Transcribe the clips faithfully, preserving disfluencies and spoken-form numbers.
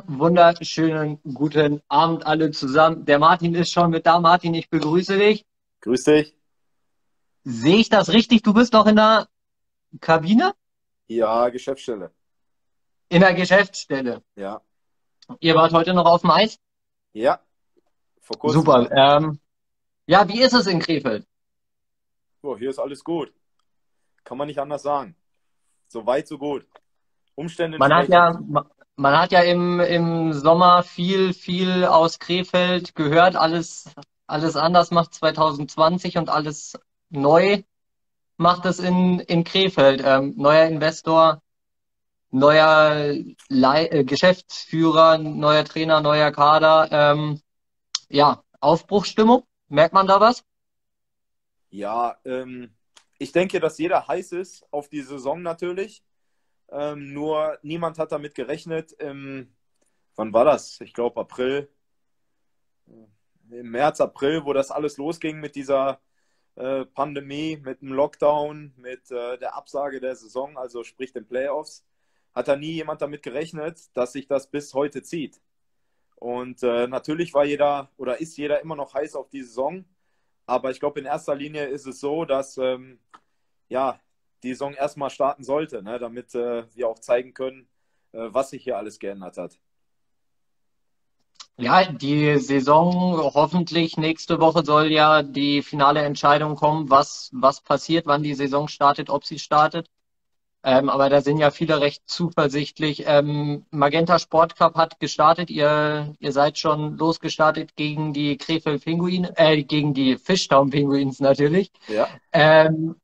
Einen wunderschönen guten Abend alle zusammen. Der Martin ist schon mit da. Martin, ich begrüße dich. Grüß dich. Sehe ich das richtig? Du bist noch in der Kabine? Ja, Geschäftsstelle. In der Geschäftsstelle? Ja. Ihr wart heute noch auf dem Eis? Ja, vor kurzem. Super. Ähm, ja, wie ist es in Krefeld? Oh, hier ist alles gut. Kann man nicht anders sagen. So weit, so gut. Umstände. Man hat ja, man hat ja im, im Sommer viel, viel aus Krefeld gehört. Alles, alles anders macht zwanzig zwanzig und alles neu macht es in, in Krefeld. Ähm, neuer Investor, neuer Le äh, Geschäftsführer, neuer Trainer, neuer Kader. Ähm, ja, Aufbruchsstimmung. Merkt man da was? Ja, ähm, ich denke, dass jeder heiß ist auf die Saison natürlich. Ähm, nur niemand hat damit gerechnet. Im, wann war das? Ich glaube April, im März, April, wo das alles losging mit dieser äh, Pandemie, mit dem Lockdown, mit äh, der Absage der Saison, also sprich den Playoffs, hat da nie jemand damit gerechnet, dass sich das bis heute zieht. Und äh, natürlich war jeder oder ist jeder immer noch heiß auf die Saison, aber ich glaube in erster Linie ist es so, dass ähm, ja, die Saison erstmal starten sollte, ne, damit äh, wir auch zeigen können, äh, was sich hier alles geändert hat. Ja, die Saison, hoffentlich nächste Woche soll ja die finale Entscheidung kommen, was, was passiert, wann die Saison startet, ob sie startet. Ähm, aber da sind ja viele recht zuversichtlich. Ähm, Magenta Sport Cup hat gestartet. Ihr, ihr seid schon losgestartet gegen die Krefeld Pinguine, äh, gegen die Fischtown Pinguins natürlich. Ja. Ähm,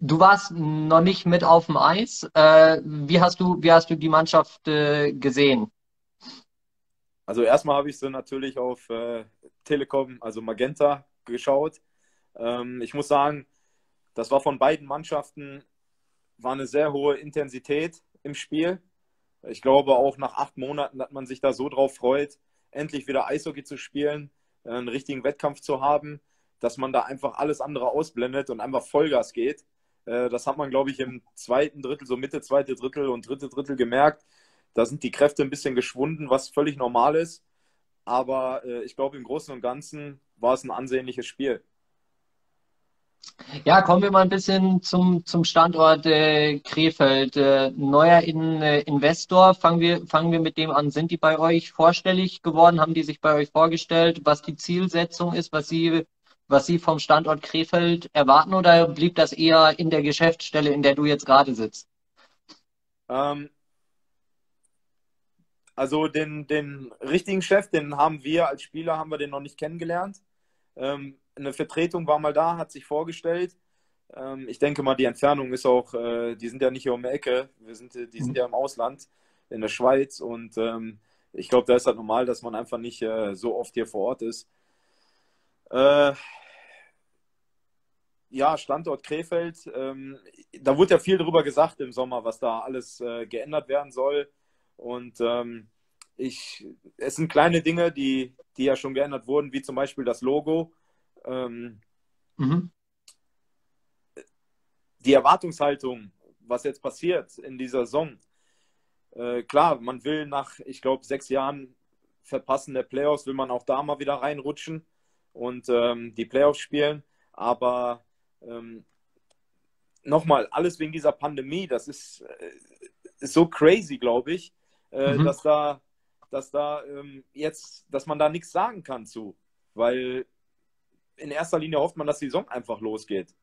Du warst noch nicht mit auf dem Eis. Äh, wie hast du, wie hast du die Mannschaft äh, gesehen? Also erstmal habe ich so natürlich auf äh, Telekom, also Magenta, geschaut. Ähm, ich muss sagen, das war von beiden Mannschaften war eine sehr hohe Intensität im Spiel. Ich glaube auch nach acht Monaten hat man sich da so drauf freut, endlich wieder Eishockey zu spielen, einen richtigen Wettkampf zu haben, dass man da einfach alles andere ausblendet und einfach Vollgas geht. Das hat man, glaube ich, im zweiten Drittel, so Mitte, zweite Drittel und dritte Drittel gemerkt. Da sind die Kräfte ein bisschen geschwunden, was völlig normal ist. Aber äh, ich glaube, im Großen und Ganzen war es ein ansehnliches Spiel. Ja, kommen wir mal ein bisschen zum, zum Standort äh, Krefeld. Äh, neuer in, äh, Investor, fangen wir, fangen wir mit dem an. Sind die bei euch vorstellig geworden? Haben die sich bei euch vorgestellt, was die Zielsetzung ist, was sie... was Sie vom Standort Krefeld erwarten, oder blieb das eher in der Geschäftsstelle, in der du jetzt gerade sitzt? Ähm, also den, den richtigen Chef, den haben wir als Spieler, haben wir den noch nicht kennengelernt. Ähm, eine Vertretung war mal da, hat sich vorgestellt. Ähm, ich denke mal, die Entfernung ist auch, äh, die sind ja nicht hier um die Ecke, wir sind, die sind ja im Ausland, in der Schweiz. Und ähm, ich glaube, da ist halt normal, dass man einfach nicht äh, so oft hier vor Ort ist. Äh, ja, Standort Krefeld, ähm, da wurde ja viel drüber gesagt im Sommer, was da alles äh, geändert werden soll, und ähm, ich, es sind kleine Dinge, die, die ja schon geändert wurden, wie zum Beispiel das Logo. ähm, mhm. Die Erwartungshaltung, was jetzt passiert in dieser Saison, äh, klar, man will nach, ich glaube, sechs Jahren Verpassen der Playoffs, will man auch da mal wieder reinrutschen und ähm, die Playoffs spielen, aber ähm, nochmal, alles wegen dieser Pandemie, das ist, äh, ist so crazy, glaube ich, äh, mhm. dass da, dass da ähm, jetzt, dass man da nichts sagen kann zu, weil in erster Linie hofft man, dass die Saison einfach losgeht.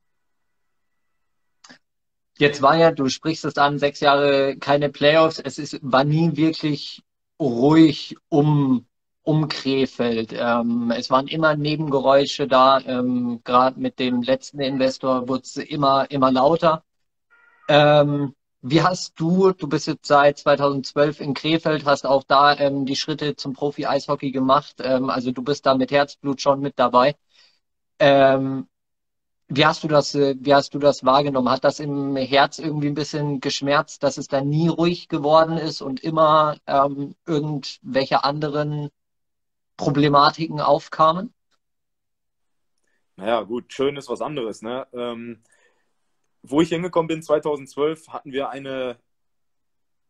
Jetzt war ja, du sprichst es an, sechs Jahre keine Playoffs, es ist, war nie wirklich ruhig um um Krefeld. Ähm, es waren immer Nebengeräusche da. Ähm, Gerade mit dem letzten Investor wurde es immer, immer lauter. Ähm, wie hast du, du bist jetzt seit zweitausendzwölf in Krefeld, hast auch da ähm, die Schritte zum Profi-Eishockey gemacht. Ähm, also du bist da mit Herzblut schon mit dabei. Ähm, wie hast du das, wie hast du das wahrgenommen? Hat das im Herz irgendwie ein bisschen geschmerzt, dass es da nie ruhig geworden ist und immer ähm, irgendwelche anderen Problematiken aufkamen? Naja, gut, schön ist was anderes, ne? Ähm, wo ich hingekommen bin, zweitausendzwölf, hatten wir eine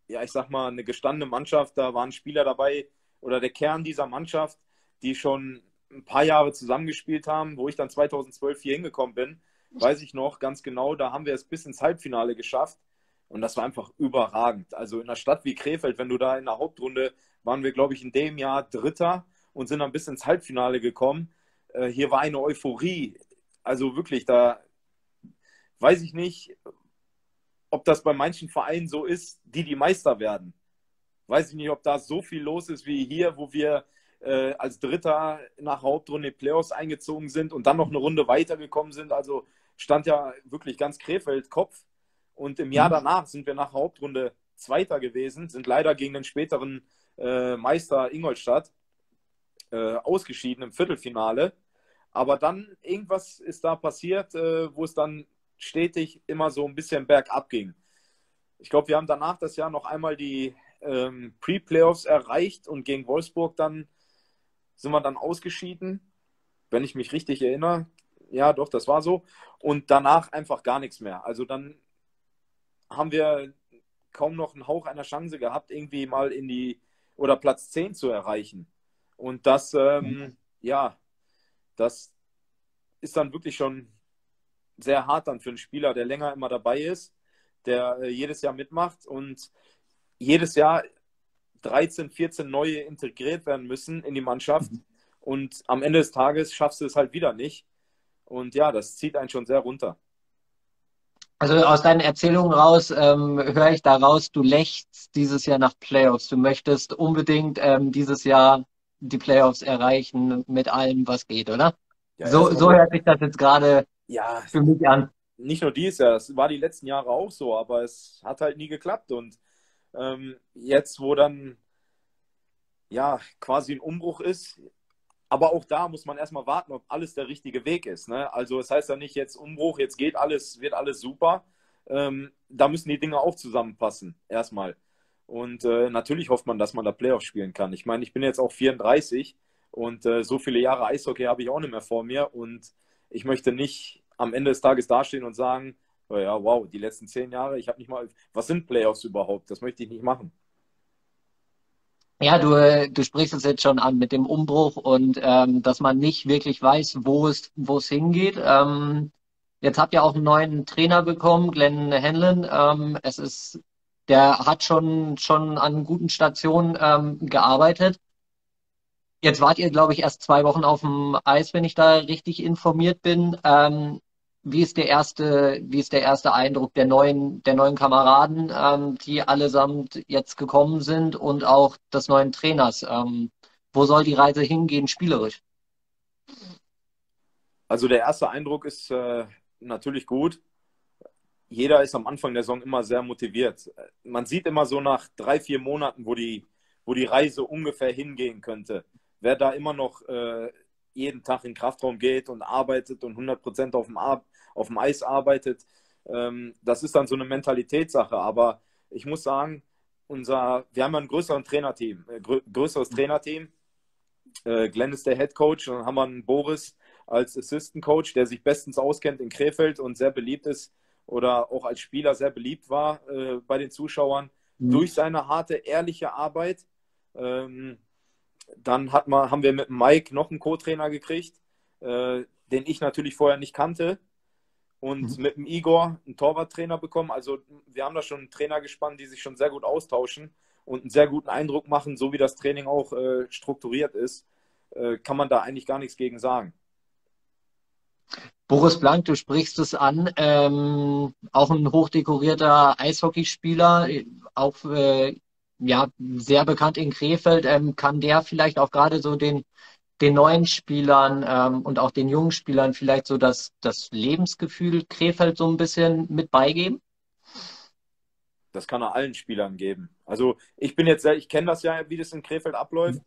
ja, ich sag mal, eine gestandene Mannschaft, da waren Spieler dabei oder der Kern dieser Mannschaft, die schon ein paar Jahre zusammengespielt haben, wo ich dann zweitausendzwölf hier hingekommen bin, weiß ich noch ganz genau, da haben wir es bis ins Halbfinale geschafft und das war einfach überragend. Also in einer Stadt wie Krefeld, wenn du da in der Hauptrunde, waren wir, glaube ich, in dem Jahr Dritter und sind dann bis ins Halbfinale gekommen. Äh, hier war eine Euphorie. Also wirklich, da weiß ich nicht, ob das bei manchen Vereinen so ist, die die Meister werden. Weiß ich nicht, ob da so viel los ist wie hier, wo wir äh, als Dritter nach Hauptrunde Playoffs eingezogen sind und dann noch eine Runde weitergekommen sind. Also stand ja wirklich ganz Krefeld Kopf. Und im Jahr danach sind wir nach Hauptrunde Zweiter gewesen, sind leider gegen den späteren äh, Meister Ingolstadt äh, ausgeschieden im Viertelfinale. Aber dann irgendwas ist da passiert, äh, wo es dann stetig immer so ein bisschen bergab ging. Ich glaube, wir haben danach das Jahr noch einmal die ähm, Pre-Playoffs erreicht und gegen Wolfsburg dann sind wir dann ausgeschieden, wenn ich mich richtig erinnere. Ja, doch, das war so. Und danach einfach gar nichts mehr. Also dann haben wir kaum noch einen Hauch einer Chance gehabt, irgendwie mal in die oder Platz zehn zu erreichen. Und das, ähm, mhm. ja, das ist dann wirklich schon sehr hart dann für einen Spieler, der länger immer dabei ist, der äh, jedes Jahr mitmacht und jedes Jahr dreizehn, vierzehn neue integriert werden müssen in die Mannschaft mhm. und am Ende des Tages schaffst du es halt wieder nicht. Und ja, das zieht einen schon sehr runter. Also aus deinen Erzählungen raus ähm, höre ich da raus, du lächst dieses Jahr nach Playoffs. Du möchtest unbedingt ähm, dieses Jahr die Playoffs erreichen mit allem, was geht, oder? Ja, so so hört sich das jetzt gerade ja, für mich an. Nicht nur dieses Jahr, das war die letzten Jahre auch so, aber es hat halt nie geklappt. Und ähm, jetzt, wo dann ja quasi ein Umbruch ist, aber auch da muss man erstmal warten, ob alles der richtige Weg ist. Ne? Also es heißt ja nicht, jetzt Umbruch, jetzt geht alles, wird alles super. Ähm, da müssen die Dinge auch zusammenpassen, erstmal. Und äh, natürlich hofft man, dass man da Playoffs spielen kann. Ich meine, ich bin jetzt auch vierunddreißig und äh, so viele Jahre Eishockey habe ich auch nicht mehr vor mir. Und ich möchte nicht am Ende des Tages dastehen und sagen, oh ja, wow, die letzten zehn Jahre, ich habe nicht mal, was sind Playoffs überhaupt? Das möchte ich nicht machen. Ja, du, du sprichst es jetzt schon an mit dem Umbruch und ähm, dass man nicht wirklich weiß, wo es, wo es hingeht. Ähm, jetzt habt ihr auch einen neuen Trainer bekommen, Glenn Hanlon. Ähm, es ist, der hat schon, schon an guten Stationen ähm, gearbeitet. Jetzt wart ihr, glaube ich, erst zwei Wochen auf dem Eis, wenn ich da richtig informiert bin. Ähm, wie ist der erste, wie ist der erste Eindruck der neuen, der neuen Kameraden, ähm, die allesamt jetzt gekommen sind und auch des neuen Trainers? Ähm, wo soll die Reise hingehen, spielerisch? Also der erste Eindruck ist äh, natürlich gut. Jeder ist am Anfang der Saison immer sehr motiviert. Man sieht immer so nach drei, vier Monaten, wo die, wo die Reise ungefähr hingehen könnte. Wer da immer noch äh, jeden Tag in den Kraftraum geht und arbeitet und hundert Prozent auf dem, Ar- auf dem Eis arbeitet. Ähm, das ist dann so eine Mentalitätssache. Aber ich muss sagen, unser, wir haben ja ein größeres Trainerteam. Äh, grö- größeres Trainerteam. Äh, Glenn ist der Head Coach und dann haben wir einen Boris als Assistant Coach, der sich bestens auskennt in Krefeld und sehr beliebt ist oder auch als Spieler sehr beliebt war äh, bei den Zuschauern mhm. durch seine harte, ehrliche Arbeit. Ähm, Dann hat man, haben wir mit Mike noch einen Co-Trainer gekriegt, äh, den ich natürlich vorher nicht kannte. Und mhm. mit dem Igor einen Torwarttrainer bekommen. Also wir haben da schon einen Trainer gespannt, die sich schon sehr gut austauschen und einen sehr guten Eindruck machen, so wie das Training auch äh, strukturiert ist, äh, kann man da eigentlich gar nichts gegen sagen. Boris Blank, du sprichst es an, ähm, auch ein hochdekorierter Eishockeyspieler, auch äh, ja, sehr bekannt in Krefeld. Ähm, kann der vielleicht auch gerade so den, den neuen Spielern ähm, und auch den jungen Spielern vielleicht so das, das Lebensgefühl Krefeld so ein bisschen mit beigeben? Das kann er allen Spielern geben. Also ich bin jetzt, ich kenne das ja, wie das in Krefeld abläuft,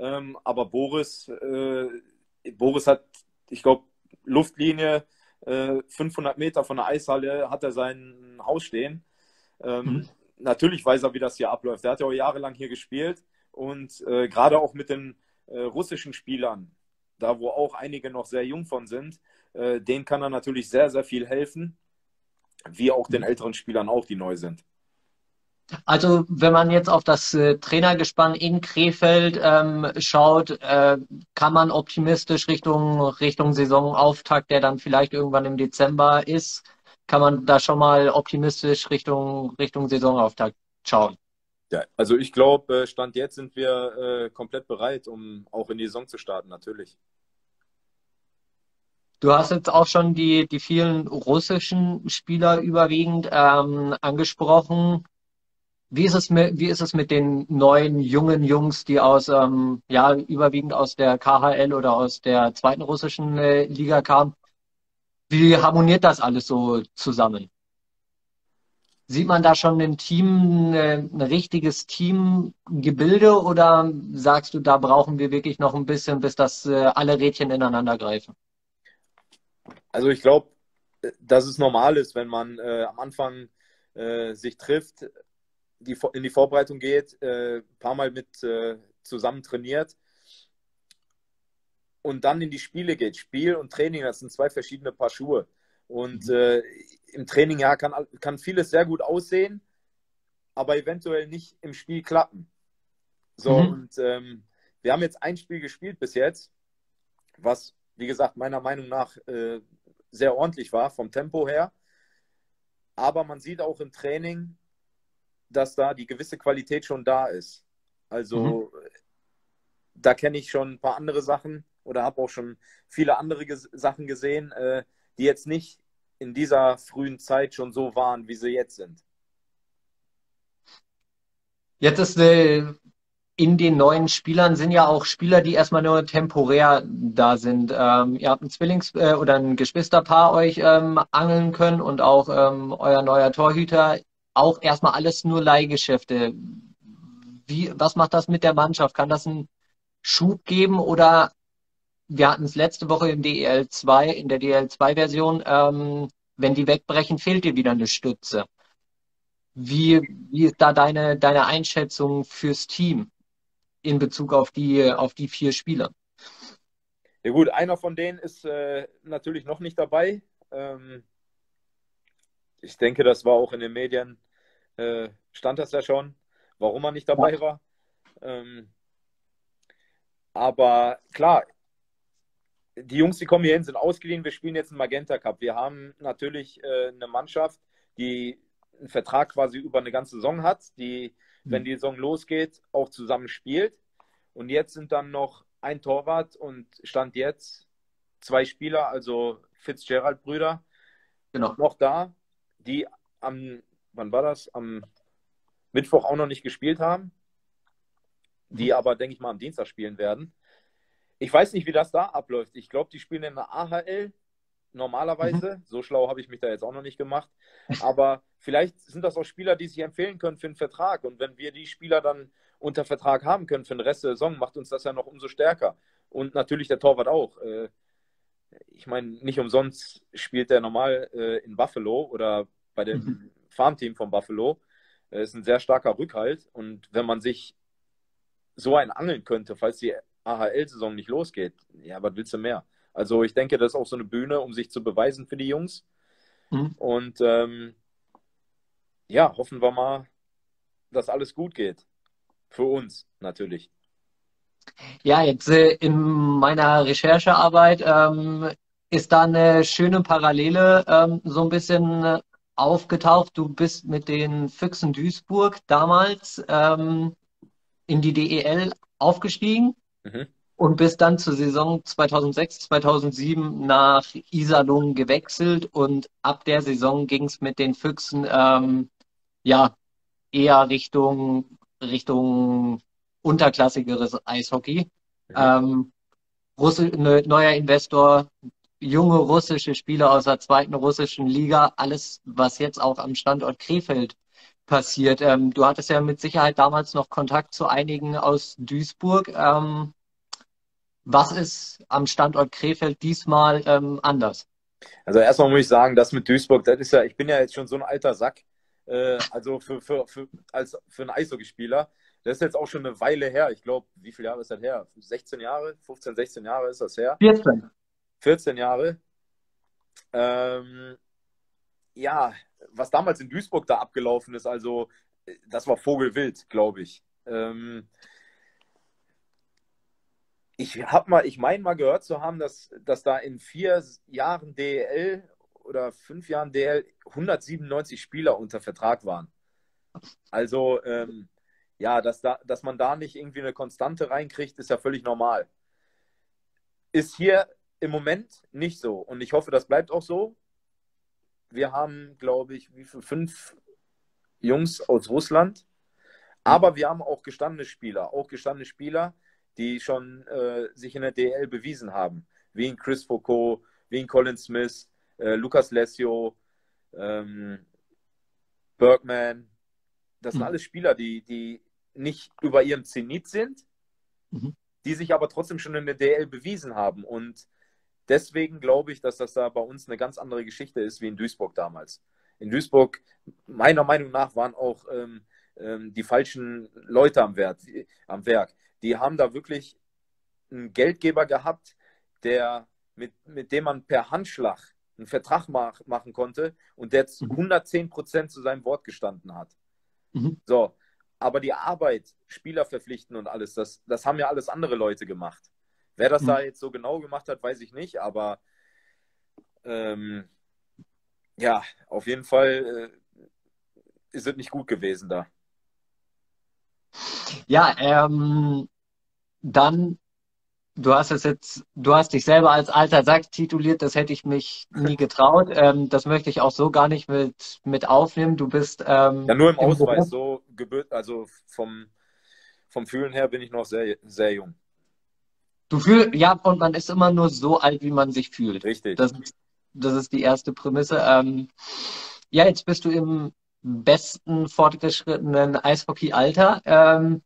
mhm. ähm, aber Boris, äh, Boris hat, ich glaube, Luftlinie, äh, fünfhundert Meter von der Eishalle hat er sein Haus stehen. Ähm, mhm. Natürlich weiß er, wie das hier abläuft. Er hat ja auch jahrelang hier gespielt und äh, gerade auch mit den äh, russischen Spielern, da wo auch einige noch sehr jung von sind, äh, denen kann er natürlich sehr, sehr viel helfen, wie auch den älteren Spielern auch, die neu sind. Also wenn man jetzt auf das äh, Trainergespann in Krefeld ähm, schaut, äh, kann man optimistisch Richtung, Richtung Saisonauftakt, der dann vielleicht irgendwann im Dezember ist, kann man da schon mal optimistisch Richtung, Richtung Saisonauftakt schauen? Ja, also ich glaube, Stand jetzt sind wir äh, komplett bereit, um auch in die Saison zu starten, natürlich. Du hast jetzt auch schon die, die vielen russischen Spieler überwiegend ähm, angesprochen. Wie ist es mit, wie ist es mit den neuen, jungen Jungs, die aus, ähm, ja, überwiegend aus der K H L oder aus der zweiten russischen äh, Liga kamen? Wie harmoniert das alles so zusammen? Sieht man da schon ein Team, äh, ein richtiges Teamgebilde, oder sagst du, da brauchen wir wirklich noch ein bisschen, bis das äh, alle Rädchen ineinander greifen? Also ich glaube, dass es normal ist, wenn man äh, am Anfang äh, sich trifft, die, in die Vorbereitung geht, äh, ein paar Mal mit äh, zusammen trainiert und dann in die Spiele geht. Spiel und Training, das sind zwei verschiedene Paar Schuhe. Und äh, im Training ja, kann, kann vieles sehr gut aussehen, aber eventuell nicht im Spiel klappen. So, mhm. und ähm, wir haben jetzt ein Spiel gespielt bis jetzt, was, wie gesagt, meiner Meinung nach äh, sehr ordentlich war vom Tempo her. Aber man sieht auch im Training, dass da die gewisse Qualität schon da ist. Also mhm. da kenne ich schon ein paar andere Sachen oder habe auch schon viele andere Ges- Sachen gesehen, äh, die jetzt nicht in dieser frühen Zeit schon so waren, wie sie jetzt sind. Jetzt ist eine... In den neuen Spielern sind ja auch Spieler, die erstmal nur temporär da sind. Ähm, ihr habt ein Zwillings- oder ein Geschwisterpaar euch ähm, angeln können und auch ähm, euer neuer Torhüter. Auch erstmal alles nur Leihgeschäfte. Wie, was macht das mit der Mannschaft? Kann das einen Schub geben? Oder wir hatten es letzte Woche im D E L zwei, in der D E L zwei Version, ähm, wenn die wegbrechen, fehlt dir wieder eine Stütze. Wie, wie ist da deine, deine Einschätzung fürs Team in Bezug auf die, auf die vier Spieler? Ja gut, einer von denen ist äh, natürlich noch nicht dabei. Ähm, ich denke, das war auch in den Medien, äh, stand das ja schon, warum er nicht dabei ja. war. Ähm, aber klar, die Jungs, die kommen hier hin, sind ausgeliehen. Wir spielen jetzt einen Magenta Cup. Wir haben natürlich äh, eine Mannschaft, die einen Vertrag quasi über eine ganze Saison hat, die wenn die Saison losgeht, auch zusammen spielt. Und jetzt sind dann noch ein Torwart und Stand jetzt zwei Spieler, also Fitzgerald-Brüder, genau. noch da, die am, wann war das, am Mittwoch auch noch nicht gespielt haben, die aber, denke ich mal, am Dienstag spielen werden. Ich weiß nicht, wie das da abläuft. Ich glaube, die spielen in der A H L normalerweise. Mhm. So schlau habe ich mich da jetzt auch noch nicht gemacht. Aber vielleicht sind das auch Spieler, die sich empfehlen können für einen Vertrag. Und wenn wir die Spieler dann unter Vertrag haben können für den Rest der Saison, macht uns das ja noch umso stärker. Und natürlich der Torwart auch. Ich meine, nicht umsonst spielt der normal in Buffalo oder bei dem mhm. Farmteam von Buffalo. Das ist ein sehr starker Rückhalt. Und wenn man sich so einen angeln könnte, falls die A H L Saison nicht losgeht, ja, was willst du mehr? Also ich denke, das ist auch so eine Bühne, um sich zu beweisen für die Jungs. Mhm. Und ähm, ja, hoffen wir mal, dass alles gut geht. Für uns natürlich. Ja, jetzt äh, in meiner Recherchearbeit ähm, ist da eine schöne Parallele ähm, so ein bisschen aufgetaucht. Du bist mit den Füchsen Duisburg damals ähm, in die D E L aufgestiegen. Mhm. Und bist dann zur Saison zweitausendsechs, zweitausendsieben nach Iserlohn gewechselt und ab der Saison ging es mit den Füchsen ähm, ja, eher Richtung, Richtung unterklassigeres Eishockey. Ja. Ähm, Russi- ne, neuer Investor, junge russische Spieler aus der zweiten russischen Liga, alles, was jetzt auch am Standort Krefeld passiert. Ähm, du hattest ja mit Sicherheit damals noch Kontakt zu einigen aus Duisburg. Ähm, Was ist am Standort Krefeld diesmal ähm, anders? Also erstmal muss ich sagen, das mit Duisburg, das ist ja, ich bin ja jetzt schon so ein alter Sack, äh, also für, für, für, als, für einen Eishockeyspieler, das ist jetzt auch schon eine Weile her. Ich glaube, wie viele Jahre ist das her? sechzehn Jahre? fünfzehn, sechzehn Jahre ist das her? vierzehn. vierzehn Jahre. Ähm, ja, was damals in Duisburg da abgelaufen ist, also das war vogelwild, glaube ich. Ähm, ich habe mal, ich meine mal gehört zu haben, dass, dass da in vier Jahren D E L oder fünf Jahren D E L hundertsiebenundneunzig Spieler unter Vertrag waren. Also, ähm, ja, dass, da, dass man da nicht irgendwie eine Konstante reinkriegt, ist ja völlig normal. Ist hier im Moment nicht so. Und ich hoffe, das bleibt auch so. Wir haben, glaube ich, wie viel, fünf Jungs aus Russland. Aber wir haben auch gestandene Spieler. Auch gestandene Spieler, die schon äh, sich in der D E L bewiesen haben. Wie in Chris Foucault, wie in Colin Smith, äh, Lukas Lessio, ähm, Bergman. Das sind mhm. alles Spieler, die, die nicht über ihrem Zenit sind, mhm. die sich aber trotzdem schon in der D E L bewiesen haben. Und deswegen glaube ich, dass das da bei uns eine ganz andere Geschichte ist wie in Duisburg damals. In Duisburg, meiner Meinung nach, waren auch ähm, ähm, die falschen Leute am, Wert, am Werk. Die haben da wirklich einen Geldgeber gehabt, der, mit, mit dem man per Handschlag einen Vertrag mach, machen konnte und der zu hundertzehn Prozent zu seinem Wort gestanden hat. Mhm. So, aber die Arbeit, Spieler verpflichten und alles, das, das haben ja alles andere Leute gemacht. Wer das mhm. da jetzt so genau gemacht hat, weiß ich nicht, aber ähm, ja, auf jeden Fall äh, ist es nicht gut gewesen da. Ja, ähm, dann, du hast es jetzt, du hast dich selber als alter Sack tituliert, das hätte ich mich nie getraut. ähm, das möchte ich auch so gar nicht mit, mit aufnehmen. Du bist ähm, ja nur im, im Ausweis, so gebürt, also vom, vom Fühlen her bin ich noch sehr, sehr jung. Du fühlst, ja, und man ist immer nur so alt, wie man sich fühlt. Richtig. Das, das ist die erste Prämisse. Ähm, ja, jetzt bist du im besten fortgeschrittenen Eishockey-Alter. Ähm,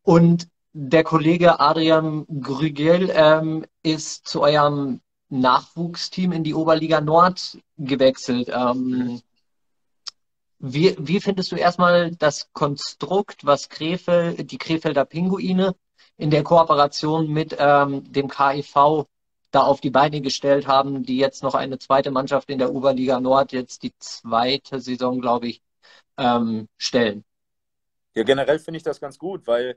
und der Kollege Adrian Grügel ähm, ist zu eurem Nachwuchsteam in die Oberliga Nord gewechselt. Ähm, wie, wie findest du erstmal das Konstrukt, was Krefeld, die Krefelder Pinguine in der Kooperation mit ähm, dem K E V da auf die Beine gestellt haben, die jetzt noch eine zweite Mannschaft in der Oberliga Nord, jetzt die zweite Saison, glaube ich, ähm, stellen? Ja, generell finde ich das ganz gut, weil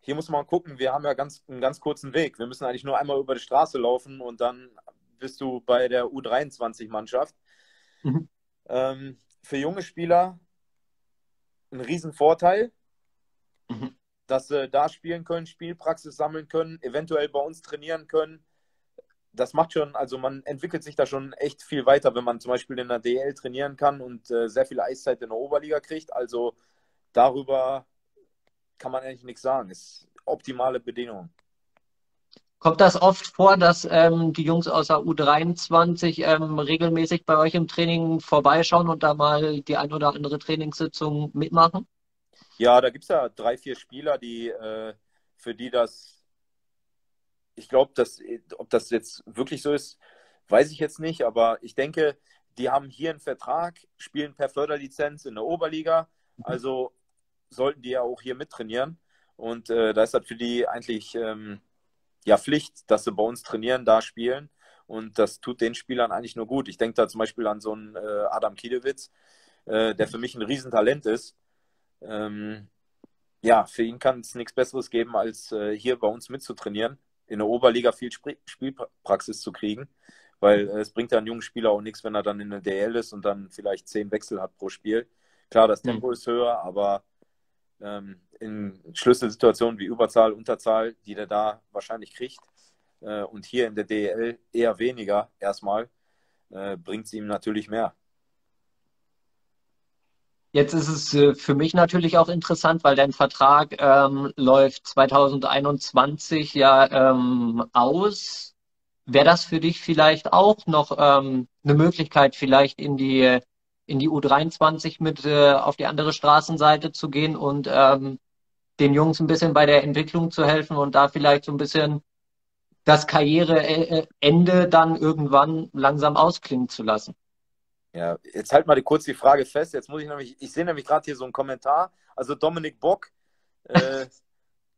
hier muss man gucken, wir haben ja ganz, einen ganz kurzen Weg. Wir müssen eigentlich nur einmal über die Straße laufen und dann bist du bei der U dreiundzwanzig-Mannschaft. Mhm. Ähm, für junge Spieler ein Riesenvorteil. Mhm. Dass sie da spielen können, Spielpraxis sammeln können, eventuell bei uns trainieren können. Das macht schon, also man entwickelt sich da schon echt viel weiter, wenn man zum Beispiel in der D E L trainieren kann und äh, sehr viel Eiszeit in der Oberliga kriegt. Also darüber kann man eigentlich nichts sagen. Ist optimale Bedingung. Kommt das oft vor, dass ähm, die Jungs aus der U dreiundzwanzig ähm, regelmäßig bei euch im Training vorbeischauen und da mal die ein oder andere Trainingssitzung mitmachen? Ja, da gibt es ja drei, vier Spieler, die äh, für die das, ich glaube, dass, ob das jetzt wirklich so ist, weiß ich jetzt nicht, aber ich denke, die haben hier einen Vertrag, spielen per Förderlizenz in der Oberliga, also sollten die ja auch hier mittrainieren und äh, da ist das für die eigentlich ähm, ja Pflicht, dass sie bei uns trainieren, da spielen und das tut den Spielern eigentlich nur gut. Ich denke da zum Beispiel an so einen äh, Adam Kiedewitz, äh, der für mich ein Riesentalent ist. Ähm, ja, für ihn kann es nichts Besseres geben, als äh, hier bei uns mitzutrainieren, in der Oberliga viel Sp Spielpraxis zu kriegen, weil äh, es bringt ja einen jungen Spieler auch nichts, wenn er dann in der D E L ist und dann vielleicht zehn Wechsel hat pro Spiel. Klar, das Tempo mhm. ist höher, aber ähm, in Schlüsselsituationen wie Überzahl, Unterzahl, die der da wahrscheinlich kriegt äh, und hier in der D E L eher weniger erstmal, äh, bringt es ihm natürlich mehr. Jetzt ist es für mich natürlich auch interessant, weil dein Vertrag ähm, läuft zweitausendeinundzwanzig ja ähm, aus. Wäre das für dich vielleicht auch noch ähm, eine Möglichkeit, vielleicht in die, in die U dreiundzwanzig mit äh, auf die andere Straßenseite zu gehen und ähm, den Jungs ein bisschen bei der Entwicklung zu helfen und da vielleicht so ein bisschen das Karriereende dann irgendwann langsam ausklingen zu lassen? Ja, jetzt halt mal kurz die Frage fest. Jetzt muss ich nämlich, ich sehe nämlich gerade hier so einen Kommentar. Also Dominik Bock, äh,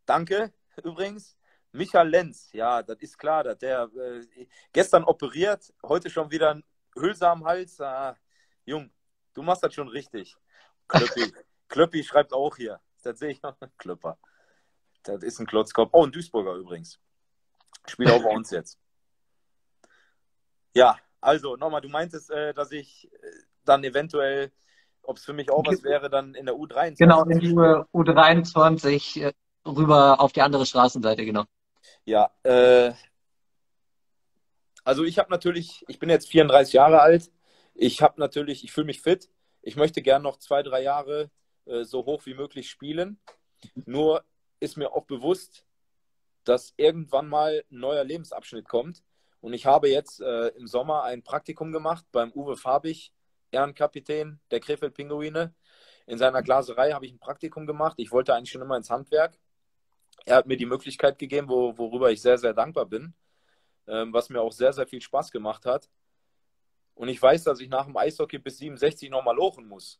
danke übrigens. Michael Lenz, ja, das ist klar, dass der äh, gestern operiert, heute schon wieder ein Hülse am Hals. Ah, Jung, du machst das schon richtig. Klöppi, Klöppi schreibt auch hier. Das sehe ich noch. Klöpper. Das ist ein Klotzkopf. Oh, ein Duisburger übrigens. Spielt auch bei uns jetzt. Ja, also nochmal, du meintest, äh, dass ich äh, dann eventuell, ob es für mich auch was wäre, dann in der U dreiundzwanzig. Genau, in der U dreiundzwanzig äh, rüber auf die andere Straßenseite, genau. Ja, äh, also ich habe natürlich, ich bin jetzt vierunddreißig Jahre alt, ich habe natürlich, ich fühle mich fit, ich möchte gerne noch zwei, drei Jahre äh, so hoch wie möglich spielen, nur ist mir auch bewusst, dass irgendwann mal ein neuer Lebensabschnitt kommt und ich habe jetzt äh, im Sommer ein Praktikum gemacht beim Uwe Fabich, Ehrenkapitän der Krefeld Pinguine. In seiner Glaserei habe ich ein Praktikum gemacht, ich wollte eigentlich schon immer ins Handwerk. Er hat mir die Möglichkeit gegeben, wo, worüber ich sehr, sehr dankbar bin, ähm, was mir auch sehr, sehr viel Spaß gemacht hat. Und ich weiß, dass ich nach dem Eishockey bis siebenundsechzig nochmal lochen muss.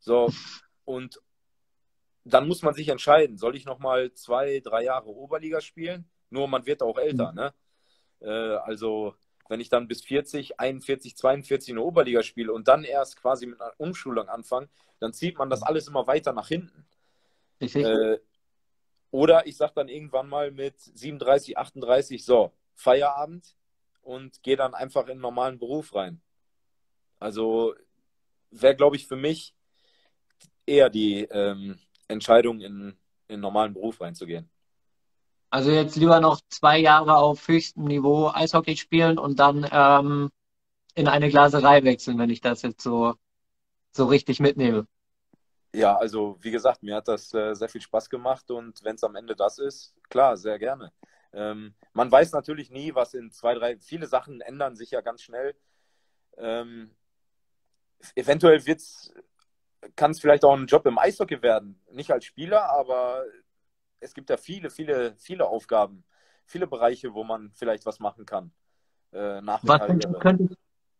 So, und dann muss man sich entscheiden, soll ich nochmal zwei, drei Jahre Oberliga spielen? Nur man wird auch älter, ne? Äh, also, wenn ich dann bis vierzig, einundvierzig, zweiundvierzig in der Oberliga spiele und dann erst quasi mit einer Umschulung anfange, dann zieht man das alles immer weiter nach hinten. Richtig. Äh, Oder ich sage dann irgendwann mal mit siebenunddreißig, achtunddreißig, so, Feierabend und gehe dann einfach in einen normalen Beruf rein. Also wäre, glaube ich, für mich eher die ähm, Entscheidung, in, in einen normalen Beruf reinzugehen. Also jetzt lieber noch zwei Jahre auf höchstem Niveau Eishockey spielen und dann ähm, in eine Glaserei wechseln, wenn ich das jetzt so, so richtig mitnehme. Ja, also wie gesagt, mir hat das äh, sehr viel Spaß gemacht und wenn es am Ende das ist, klar, sehr gerne. Ähm, man weiß natürlich nie, was in zwei, drei, viele Sachen ändern sich ja ganz schnell. Ähm, eventuell wird's, kann es vielleicht auch ein Job im Eishockey werden, nicht als Spieler, aber es gibt ja viele, viele, viele Aufgaben, viele Bereiche, wo man vielleicht was machen kann. Äh, nach was könnte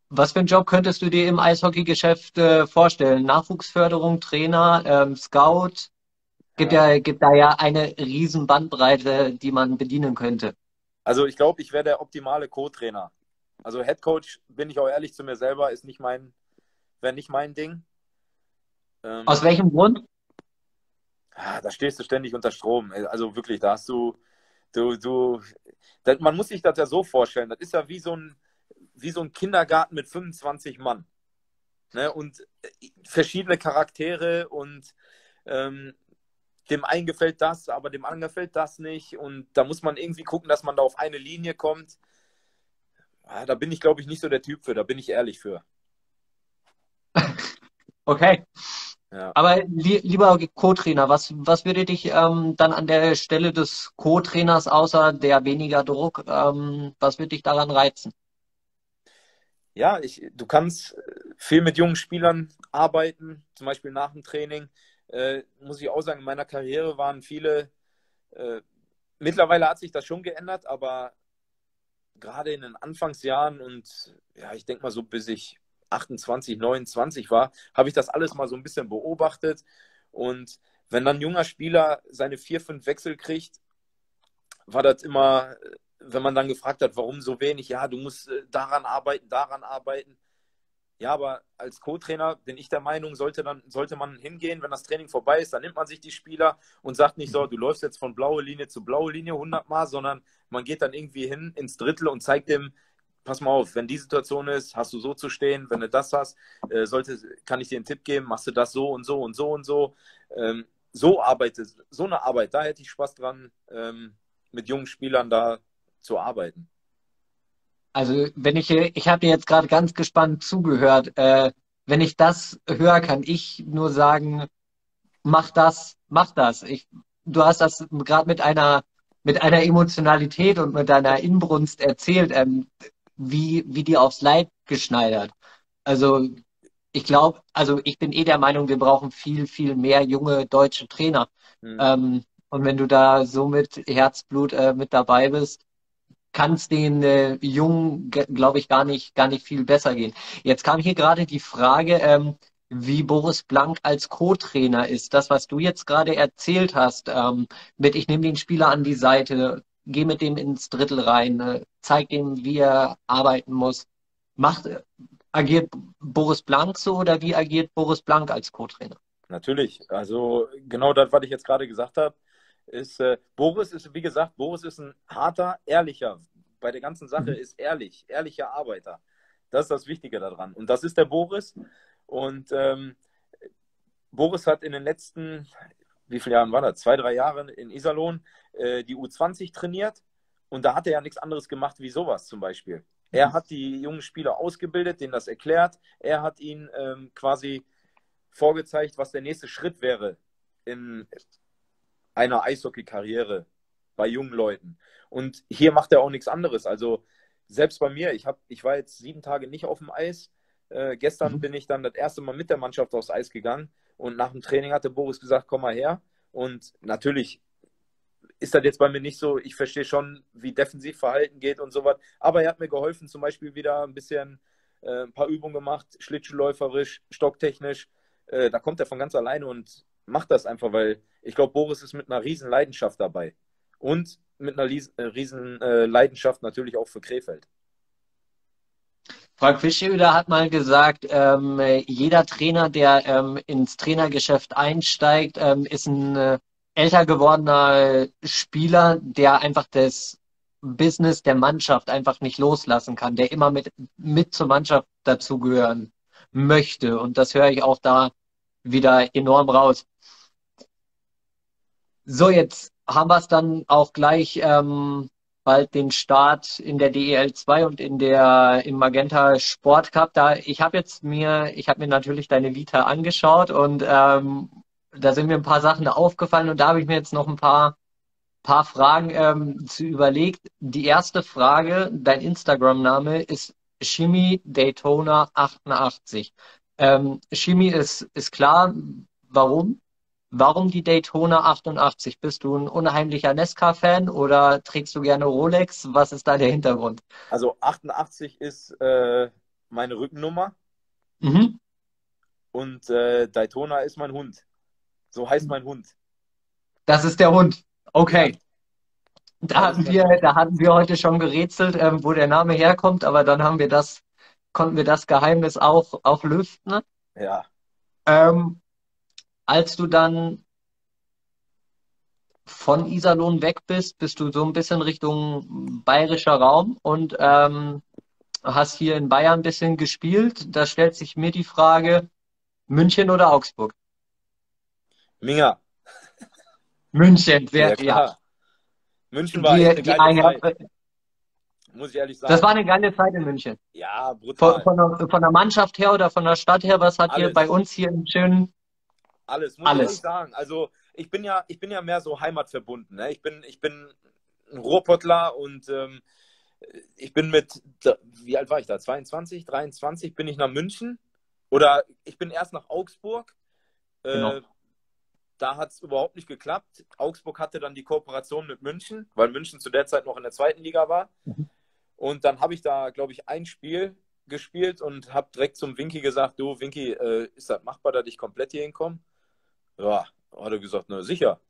Was für einen Job könntest du dir im Eishockey-Geschäft äh, vorstellen? Nachwuchsförderung, Trainer, ähm, Scout? Gibt ja. ja, gibt da ja eine riesen Bandbreite, die man bedienen könnte. Also ich glaube, ich wäre der optimale Co-Trainer. Also Headcoach, bin ich auch ehrlich zu mir selber, ist nicht mein, wäre nicht mein Ding. Ähm, Aus welchem Grund? Da stehst du ständig unter Strom. Also wirklich, da hast du, du, du, das, man muss sich das ja so vorstellen. Das ist ja wie so ein wie so ein Kindergarten mit fünfundzwanzig Mann. Ne? Und verschiedene Charaktere und ähm, dem einen gefällt das, aber dem anderen gefällt das nicht. Und da muss man irgendwie gucken, dass man da auf eine Linie kommt. Ja, da bin ich, glaube ich, nicht so der Typ für. Da bin ich ehrlich für. Okay. Ja. Aber li lieber Co-Trainer, was, was würde dich ähm, dann an der Stelle des Co-Trainers, außer der weniger Druck, ähm, was würde dich daran reizen? Ja, ich, du kannst viel mit jungen Spielern arbeiten, zum Beispiel nach dem Training. Äh, muss ich auch sagen, in meiner Karriere waren viele, äh, mittlerweile hat sich das schon geändert, aber gerade in den Anfangsjahren und ja, ich denke mal so bis ich achtundzwanzig, neunundzwanzig war, habe ich das alles mal so ein bisschen beobachtet. Und wenn dann ein junger Spieler seine vier, fünf Wechsel kriegt, war das immer... Wenn man dann gefragt hat, warum so wenig, ja, du musst daran arbeiten, daran arbeiten. Ja, aber als Co-Trainer bin ich der Meinung, sollte, dann, sollte man hingehen, wenn das Training vorbei ist, dann nimmt man sich die Spieler und sagt nicht so, du läufst jetzt von blaue Linie zu blaue Linie hundertmal, sondern man geht dann irgendwie hin ins Drittel und zeigt dem, pass mal auf, wenn die Situation ist, hast du so zu stehen, wenn du das hast, äh, sollte, kann ich dir einen Tipp geben, machst du das so und so und so und so. Ähm, so arbeitet, so eine Arbeit, da hätte ich Spaß dran, ähm, mit jungen Spielern da zu arbeiten. Also wenn ich, ich habe dir jetzt gerade ganz gespannt zugehört, äh, wenn ich das höre, kann ich nur sagen, mach das, mach das. Ich, du hast das gerade mit einer, mit einer Emotionalität und mit deiner Inbrunst erzählt, ähm, wie, wie dir aufs Leib geschneidert. Also ich glaube, also ich bin eh der Meinung, wir brauchen viel, viel mehr junge deutsche Trainer. Hm. Ähm, und wenn du da so mit Herzblut äh, mit dabei bist, kann es den äh, Jungen, glaube ich, gar nicht, gar nicht viel besser gehen. Jetzt kam hier gerade die Frage, ähm, wie Boris Blank als Co-Trainer ist. Das, was du jetzt gerade erzählt hast, ähm, mit ich nehme den Spieler an die Seite, gehe mit dem ins Drittel rein, äh, zeig dem, wie er arbeiten muss. Macht, äh, agiert Boris Blank so oder wie agiert Boris Blank als Co-Trainer? natürlich. Also genau das, was ich jetzt gerade gesagt habe, ist, äh, Boris ist, wie gesagt, Boris ist ein harter, ehrlicher, bei der ganzen Sache ist ehrlich, ehrlicher Arbeiter. Das ist das Wichtige daran. Und das ist der Boris. Und ähm, Boris hat in den letzten, wie viele Jahren war das? Zwei, drei Jahren in Iserlohn äh, die U zwanzig trainiert. Und da hat er ja nichts anderes gemacht wie sowas zum Beispiel. Er hat die jungen Spieler ausgebildet, denen das erklärt. Er hat ihnen ähm, quasi vorgezeigt, was der nächste Schritt wäre in einer Eishockey-Karriere bei jungen Leuten. Und hier macht er auch nichts anderes. Also selbst bei mir, ich, hab, ich war jetzt sieben Tage nicht auf dem Eis. Äh, gestern mhm. bin ich dann das erste Mal mit der Mannschaft aufs Eis gegangen. Und nach dem Training hatte Boris gesagt, komm mal her. Und natürlich ist das jetzt bei mir nicht so, ich verstehe schon, wie Defensivverhalten geht und sowas. Aber er hat mir geholfen, zum Beispiel wieder ein bisschen äh, ein paar Übungen gemacht, schlittschuhläuferisch, stocktechnisch. Äh, da kommt er von ganz alleine und macht das einfach, weil ich glaube, Boris ist mit einer riesen Leidenschaft dabei. Und mit einer riesen äh, Leidenschaft natürlich auch für Krefeld. Frank Fischöder hat mal gesagt, ähm, jeder Trainer, der ähm, ins Trainergeschäft einsteigt, ähm, ist ein äh, älter gewordener Spieler, der einfach das Business der Mannschaft einfach nicht loslassen kann, der immer mit, mit zur Mannschaft dazugehören möchte. Und das höre ich auch da wieder enorm raus. So, jetzt haben wir es dann auch gleich ähm, bald den Start in der D E L zwei und in der, im Magenta Sport Cup. Da, ich habe jetzt mir, ich habe mir natürlich deine Vita angeschaut und ähm, da sind mir ein paar Sachen aufgefallen und da habe ich mir jetzt noch ein paar, paar Fragen ähm, zu überlegt. Die erste Frage, dein Instagram-Name ist Shimmy Daytona achtundachtzig. Ähm, Shimmy ist, ist klar, warum? Warum die Daytona achtundachtzig? Bist du ein unheimlicher Nesca-Fan oder trägst du gerne Rolex? Was ist da der Hintergrund? Also achtundachtzig ist äh, meine Rückennummer mhm. und äh, Daytona ist mein Hund. So heißt mein Hund. Das ist der Hund. Okay. Da hatten wir, da hatten wir heute schon gerätselt, ähm, wo der Name herkommt, aber dann haben wir das, konnten wir das Geheimnis auch, auch lüften. Ja. Ähm, Als du dann von Iserlohn weg bist, bist du so ein bisschen Richtung bayerischer Raum und ähm, hast hier in Bayern ein bisschen gespielt. Da stellt sich mir die Frage, München oder Augsburg? Minga. München, sehr klar. Ja. München war die, eine geile Zeit. Muss ich ehrlich sagen. Das war eine geile Zeit in München. Ja, brutal. Von, von, der, von der Mannschaft her oder von der Stadt her, was hat ihr bei uns hier einen schönen... Alles, muss Alles. ich sagen. Also ich bin ja, ich bin ja mehr so heimatverbunden. Ne? Ich bin, ich bin ein Ruhrpottler und ähm, ich bin mit, wie alt war ich da? zweiundzwanzig, dreiundzwanzig bin ich nach München oder ich bin erst nach Augsburg. Äh, genau. Da hat es überhaupt nicht geklappt. Augsburg hatte dann die Kooperation mit München, weil München zu der Zeit noch in der zweiten Liga war. Mhm. Und dann habe ich da, glaube ich, ein Spiel gespielt und habe direkt zum Winky gesagt, du Winky, äh, ist das machbar, dass ich komplett hier hinkomme? Ja, hat er gesagt, na sicher.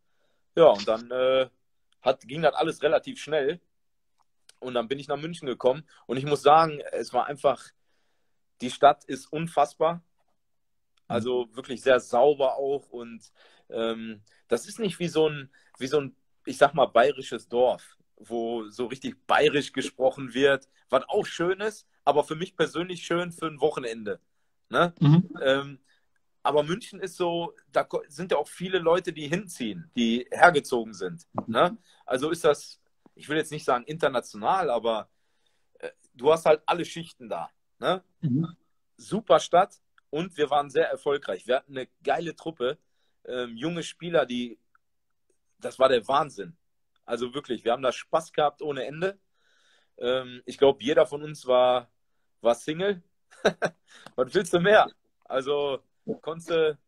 Ja, und dann äh, hat, ging das alles relativ schnell. Und dann bin ich nach München gekommen. Und ich muss sagen, es war einfach, die Stadt ist unfassbar. Also wirklich sehr sauber auch. Und ähm, das ist nicht wie so ein, wie so ein, ich sag mal, bayerisches Dorf, wo so richtig bayerisch gesprochen wird. Was auch schön ist, aber für mich persönlich schön für ein Wochenende. Ne? Mhm. Ähm, Aber München ist so, da sind ja auch viele Leute, die hinziehen, die hergezogen sind. Ne? Also ist das, ich will jetzt nicht sagen international, aber äh, du hast halt alle Schichten da. Ne? Mhm. Super Stadt und wir waren sehr erfolgreich. Wir hatten eine geile Truppe, ähm, junge Spieler, die, das war der Wahnsinn. Also wirklich, wir haben da Spaß gehabt ohne Ende. Ähm, ich glaube, jeder von uns war, war Single. Was willst du mehr? Also... Konntest du,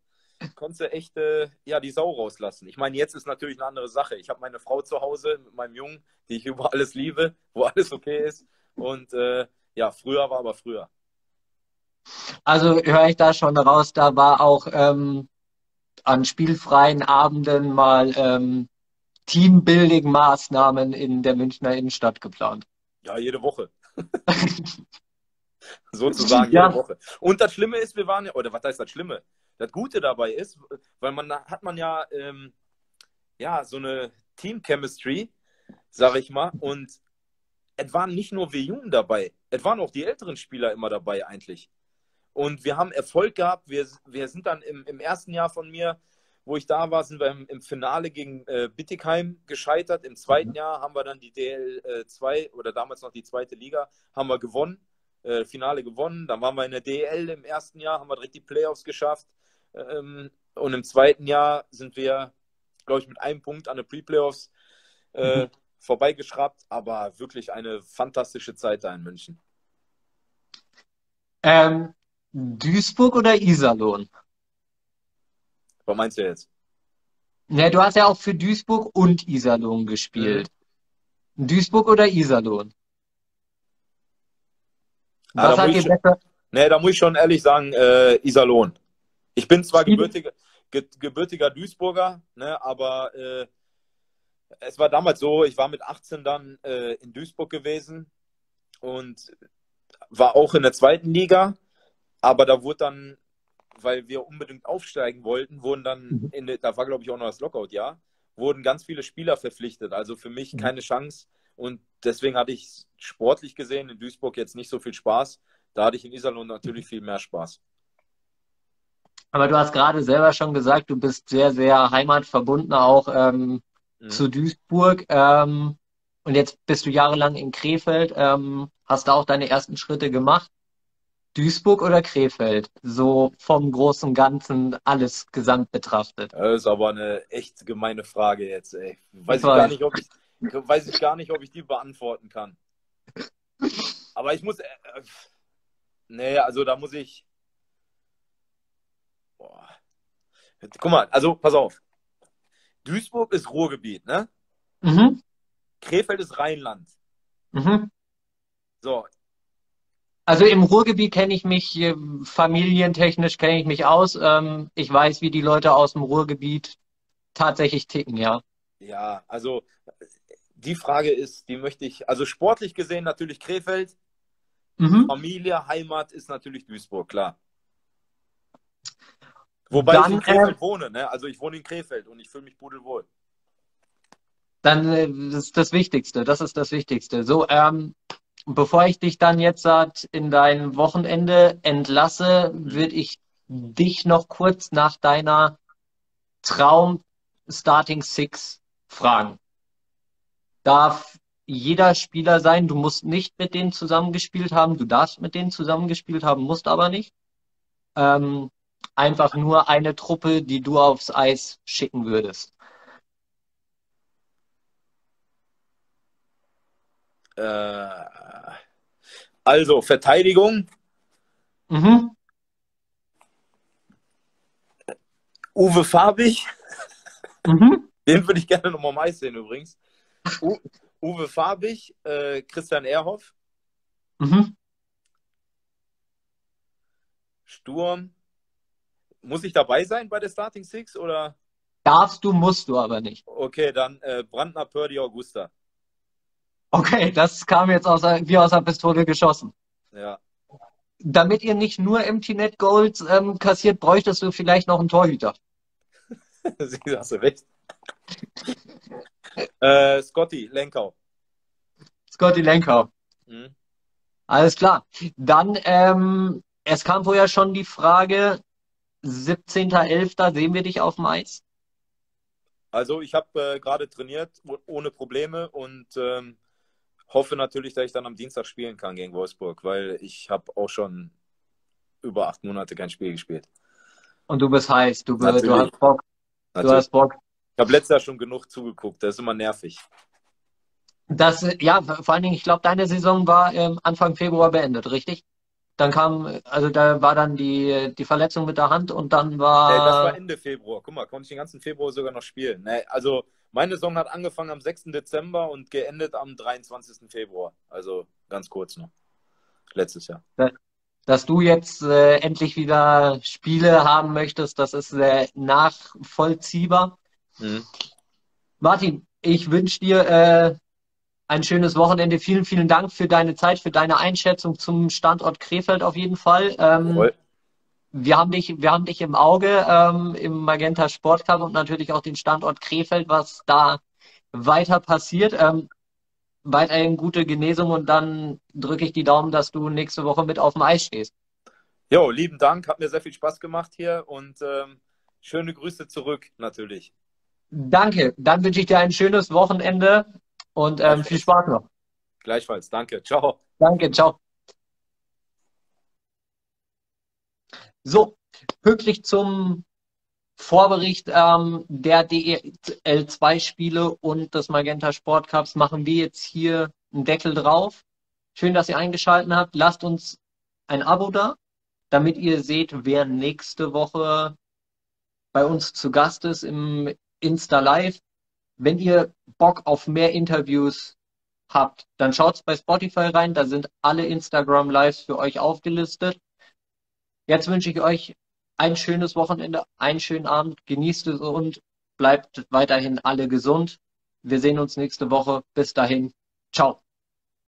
konntest du echt äh, ja, die Sau rauslassen. Ich meine, jetzt ist natürlich eine andere Sache. Ich habe meine Frau zu Hause mit meinem Jungen, die ich über alles liebe, wo alles okay ist. Und äh, ja, früher war aber früher. Also höre ich da schon raus, da war auch ähm, an spielfreien Abenden mal ähm, Teambuilding-Maßnahmen in der Münchner Innenstadt geplant. Ja, jede Woche. sozusagen ja. jede Woche. Und das Schlimme ist, wir waren ja, oder was heißt das Schlimme? Das Gute dabei ist, weil man hat man ja, ähm, ja so eine Team-Chemistry, sage ich mal, und es waren nicht nur wir Jungen dabei, es waren auch die älteren Spieler immer dabei eigentlich. Und wir haben Erfolg gehabt, wir, wir sind dann im, im ersten Jahr von mir, wo ich da war, sind wir im, im Finale gegen äh, Bittigheim gescheitert. Im zweiten mhm. Jahr haben wir dann die D E L zwei äh, oder damals noch die zweite Liga, haben wir gewonnen, äh, Finale gewonnen. Dann waren wir in der D E L im ersten Jahr, haben wir direkt die Playoffs geschafft. Ähm, und im zweiten Jahr sind wir, glaube ich, mit einem Punkt an den Pre-Playoffs äh, mhm. vorbeigeschraubt. Aber wirklich eine fantastische Zeit da in München. Ähm, Duisburg oder Iserlohn? Was meinst du jetzt? Ja, du hast ja auch für Duisburg und Iserlohn gespielt. Mhm. Duisburg oder Iserlohn? Ah, Was hat dir besser? Nee, da muss ich schon ehrlich sagen, äh, Iserlohn. Ich bin zwar gebürtiger, ge gebürtiger Duisburger, ne, aber äh, es war damals so, ich war mit achtzehn dann äh, in Duisburg gewesen und war auch in der zweiten Liga, aber da wurde dann, weil wir unbedingt aufsteigen wollten, wurden dann, in, da war glaube ich auch noch das Lockout-Jahr, wurden ganz viele Spieler verpflichtet. Also für mich keine Chance. Und deswegen hatte ich sportlich gesehen in Duisburg jetzt nicht so viel Spaß. Da hatte ich in Iserlohn natürlich viel mehr Spaß. Aber du hast gerade selber schon gesagt, du bist sehr, sehr heimatverbunden auch ähm, mhm. zu Duisburg. Ähm, und jetzt bist du jahrelang in Krefeld. Ähm, hast da auch deine ersten Schritte gemacht? Duisburg oder Krefeld? So vom großen Ganzen alles gesamt betrachtet. Das ist aber eine echt gemeine Frage jetzt, ey. Weiß ich, gar nicht, ob ich, weiß ich gar nicht, ob ich die beantworten kann. Aber ich muss... Äh, nee, also da muss ich... Boah. Guck mal, also pass auf. Duisburg ist Ruhrgebiet, ne? Mhm. Krefeld ist Rheinland. Mhm. So, also im Ruhrgebiet kenne ich mich, familientechnisch kenne ich mich aus. Ich weiß, wie die Leute aus dem Ruhrgebiet tatsächlich ticken, ja. Ja, also die Frage ist, die möchte ich, also sportlich gesehen natürlich Krefeld, mhm. Familie, Heimat ist natürlich Duisburg, klar. Wobei dann, ich in Krefeld äh, wohne, ne? Also ich wohne in Krefeld und ich fühle mich pudelwohl. Dann das ist das Wichtigste, das ist das Wichtigste. So, ähm, bevor ich dich dann jetzt in dein Wochenende entlasse, würde ich dich noch kurz nach deiner Traum-Starting-Six fragen. Darf jeder Spieler sein? Du musst nicht mit denen zusammengespielt haben. Du darfst mit denen zusammengespielt haben, musst aber nicht. Ähm, einfach nur eine Truppe, die du aufs Eis schicken würdest. Also, Verteidigung. Mhm. Uwe Fabich. Mhm. Den würde ich gerne nochmal am Eis sehen übrigens. U Uwe Fabich, äh, Christian Erhoff. Mhm. Sturm. Muss ich dabei sein bei der Starting Six? Oder? Darfst du, musst du aber nicht. Okay, dann äh, Brandner, Purdy, Augusta. Okay, das kam jetzt aus, wie aus einer Pistole geschossen. Ja. Damit ihr nicht nur Empty Net Goals ähm, kassiert, bräuchtest du vielleicht noch einen Torhüter. Sie hast du recht. äh, Scotty Lenkau. Scotty Lenkau. Mhm. Alles klar. Dann, ähm, es kam vorher schon die Frage, siebzehnter elfter sehen wir dich auf dem Eis? Also ich habe äh, gerade trainiert, ohne Probleme und ähm, hoffe natürlich, dass ich dann am Dienstag spielen kann gegen Wolfsburg, weil ich habe auch schon über acht Monate kein Spiel gespielt. Und du bist heiß, du, du hast Bock. Du hast Bock. Ich habe letztes Jahr schon genug zugeguckt, das ist immer nervig. Das, ja, vor allen Dingen, ich glaube, deine Saison war ähm, Anfang Februar beendet, richtig? Dann kam, also da war dann die, die Verletzung mit der Hand und dann war... Ey, das war Ende Februar, guck mal, konnte ich den ganzen Februar sogar noch spielen. Nee, also meine Saison hat angefangen am sechsten Dezember und geendet am dreiundzwanzigsten Februar, also ganz kurz noch, letztes Jahr. Dass du jetzt äh, endlich wieder Spiele haben möchtest, das ist äh, nachvollziehbar. Mhm. Martin, ich wünsche dir äh, ein schönes Wochenende. Vielen, vielen Dank für deine Zeit, für deine Einschätzung zum Standort Krefeld auf jeden Fall. Ähm, wir haben dich, wir haben dich im Auge ähm, im Magenta Sport Cup und natürlich auch den Standort Krefeld, was da weiter passiert. Ähm, weiterhin gute Genesung und dann drücke ich die Daumen, dass du nächste Woche mit auf dem Eis stehst. Jo, lieben Dank. Hat mir sehr viel Spaß gemacht hier und ähm, schöne Grüße zurück natürlich. Danke. Dann wünsche ich dir ein schönes Wochenende und ähm, viel Spaß noch. Gleichfalls. Danke. Ciao. Danke. Ciao. So, pünktlich zum Vorbericht ähm, der D E L zwei Spiele und des Magenta Sport Cups machen wir jetzt hier einen Deckel drauf. Schön, dass ihr eingeschaltet habt. Lasst uns ein Abo da, damit ihr seht, wer nächste Woche bei uns zu Gast ist im Insta Live. Wenn ihr Bock auf mehr Interviews habt, dann schaut's bei Spotify rein. Da sind alle Instagram Lives für euch aufgelistet. Jetzt wünsche ich euch ein schönes Wochenende, einen schönen Abend. Genießt es und bleibt weiterhin alle gesund. Wir sehen uns nächste Woche. Bis dahin. Ciao.